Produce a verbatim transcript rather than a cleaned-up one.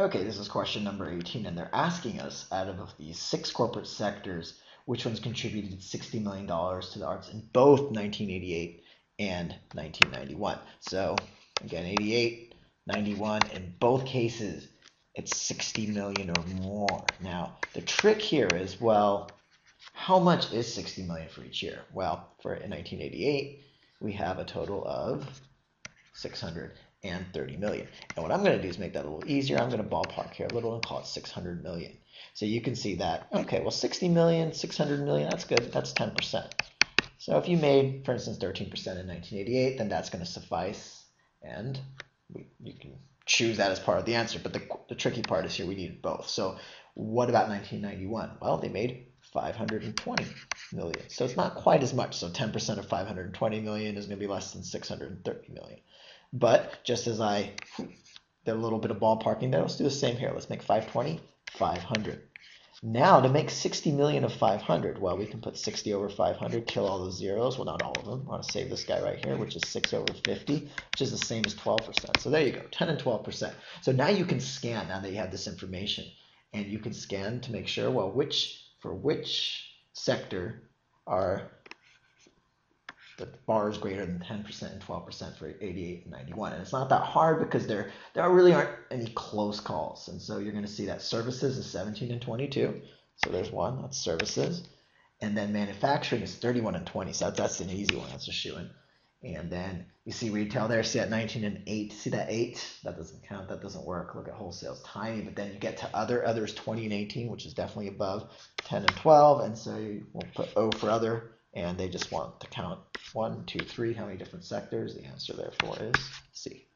Okay, this is question number eighteen, and they're asking us, out of these six corporate sectors, which ones contributed sixty million dollars to the arts in both nineteen eighty-eight and nineteen ninety-one. So again, eighty-eight, ninety-one, in both cases, it's sixty million dollars or more. Now, the trick here is, well, how much is sixty million dollars for each year? Well, for in nineteen eighty-eight, we have a total of six hundred thirty million dollars. And what I'm going to do is make that a little easier. I'm going to ballpark here a little and call it six hundred million dollars. So you can see that, okay, well, sixty million dollars, six hundred million dollars, that's good. That's ten percent. So if you made, for instance, thirteen percent in nineteen eighty-eight, then that's going to suffice. And we, you can choose that as part of the answer. But the, the tricky part is here we needed both. So what about nineteen ninety-one? Well, they made five hundred twenty million dollars. So it's not quite as much. So ten percent of five hundred twenty million dollars is going to be less than six hundred thirty million dollars. But just as I did a little bit of ballparking there, let's do the same here. Let's make five hundred twenty, five hundred. Now to make sixty million of five hundred, well, we can put sixty over five hundred, kill all those zeros. Well, not all of them. I want to save this guy right here, which is six over fifty, which is the same as twelve percent. So there you go, ten and twelve percent. So now you can scan, now that you have this information, and you can scan to make sure, well, which for which sector are the bar is greater than ten percent and twelve percent for eighty-eight and ninety-one. And it's not that hard because there, there really aren't any close calls. And so you're going to see that services is seventeen and twenty-two. So there's one, that's services. And then manufacturing is thirty-one and twenty. So that's an easy one. That's a shoo-in. And then you see retail there. See that nineteen and eight. See that eight? That doesn't count. That doesn't work. Look at wholesale's tiny. But then you get to other. Other is twenty and eighteen, which is definitely above ten and twelve. And so we'll put O for other. And they just want to count one, two, three, how many different sectors. The answer, therefore, is C.